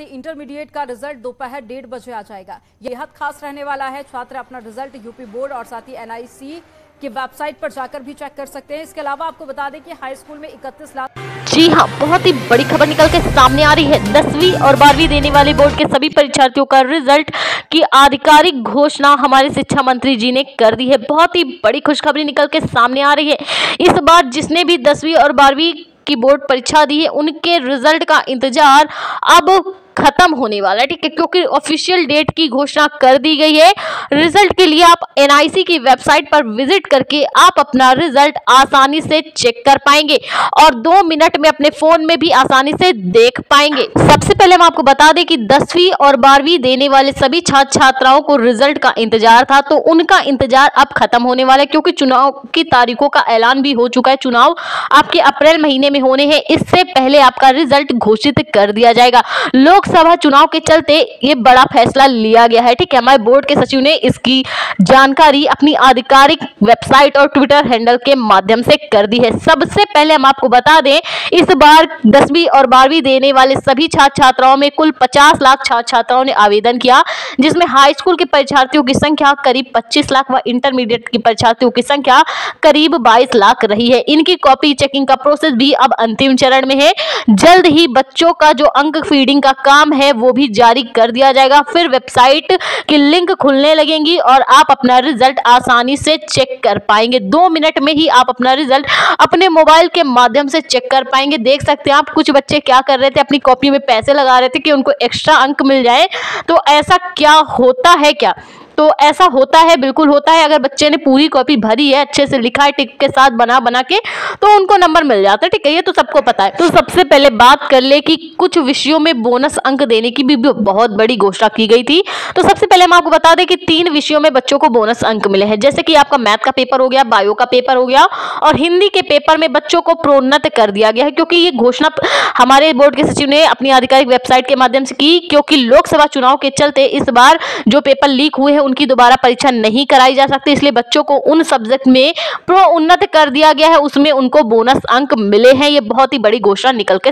Intermediate का result दोपहर 1:30 बजे आ जाएगा। यह बेहद खास रहने वाला है। छात्र अपना रिजल्ट यूपी बोर्ड और साथ ही एनआईसी की वेबसाइट पर जाकर भी चेक कर सकते हैं। इसके अलावा आपको बता दें कि हाई स्कूल में 31 लाख। जी हाँ, बहुत ही बड़ी खबर निकल के सामने आ रही है। 10वीं और 12वीं देने वाले बोर्ड के सभी परीक्षार्थियों का रिजल्ट की आधिकारिक घोषणा हमारे शिक्षा मंत्री जी ने कर दी है। बहुत ही बड़ी खुशखबरी निकल के सामने आ रही है। इस बार जिसने भी 10वीं और 12वीं की बोर्ड परीक्षा दी है, उनके रिजल्ट का इंतजार अब खत्म होने वाला है, ठीक है, क्योंकि ऑफिशियल डेट की घोषणा कर दी गई है। रिजल्ट के लिए आप एनआईसी की वेबसाइट पर विजिट करके आप अपना रिजल्ट आसानी से चेक कर पाएंगे और 2 मिनट में अपने फोन में भी आसानी से देख पाएंगे। सबसे पहले हम आपको बता दें कि 10वीं और 12वीं देने वाले सभी छात्र छात्राओं को रिजल्ट का इंतजार था, तो उनका इंतजार अब खत्म होने वाला है, क्योंकि चुनाव की तारीखों का ऐलान भी हो चुका है। चुनाव आपके अप्रैल महीने में होने हैं, इससे पहले आपका रिजल्ट घोषित कर दिया जाएगा। लोकसभा चुनाव के चलते ये बड़ा फैसला लिया गया है, ठीक है। हमारे बोर्ड के सचिव ने इसकी जानकारी अपनी आधिकारिक वेबसाइट और ट्विटर हैंडल के माध्यम से कर दी है। सबसे पहले हम आपको बता दें, इस बार 10वीं और 12वीं देने वाले सभी छात्र छात्राओं में कुल 50 लाख छात्र छात्राओं ने आवेदन किया, जिसमें हाई स्कूल के परीक्षार्थियों की संख्या करीब 25 लाख व इंटरमीडिएट के परीक्षार्थियों की संख्या करीब 22 लाख रही है। इनकी कॉपी चेकिंग का प्रोसेस भी अब अंतिम चरण में है। जल्द ही बच्चों का जो अंक फीडिंग का काम है वो भी जारी कर दिया जाएगा। फिर वेबसाइट की लिंक खुलने लगेंगी और आप अपना रिजल्ट आसानी से चेक कर पाएंगे। 2 मिनट में ही आप अपना रिजल्ट अपने मोबाइल के माध्यम से चेक कर पाएंगे। देख सकते हैं आप, कुछ बच्चे क्या कर रहे थे, अपनी कॉपी में पैसे लगा रहे थे कि उनको एक्स्ट्रा अंक मिल जाए। तो ऐसा क्या होता है क्या? तो ऐसा होता है, बिल्कुल होता है। अगर बच्चे ने पूरी कॉपी भरी है, अच्छे से लिखा है, टिक के साथ बना बना के, तो उनको नंबर मिल जाता है, ठीक है, ये तो सबको पता है। तो सबसे पहले बात कर ले कि कुछ विषयों में बोनस अंक देने की भी बहुत बड़ी घोषणा की गई थी। तो सबसे पहले हम आपको बता दें कि 3 विषयों में बच्चों को बोनस अंक मिले हैं, जैसे कि आपका मैथ का पेपर हो गया, बायो का पेपर हो गया और हिंदी के पेपर में बच्चों को प्रोन्नत कर दिया गया है, क्योंकि ये घोषणा हमारे बोर्ड के सचिव ने अपनी आधिकारिक वेबसाइट के माध्यम से की, क्योंकि लोकसभा चुनाव के चलते इस बार जो पेपर लीक हुए हैं उनकी दोबारा परीक्षा नहीं कराई जा सकती, इसलिए बच्चों को उन सब्जेक्ट में प्रोन्नत कर दिया गया है, उसमें उनको बोनस अंक मिले हैं। ये बहुत ही बड़ी घोषणा निकल के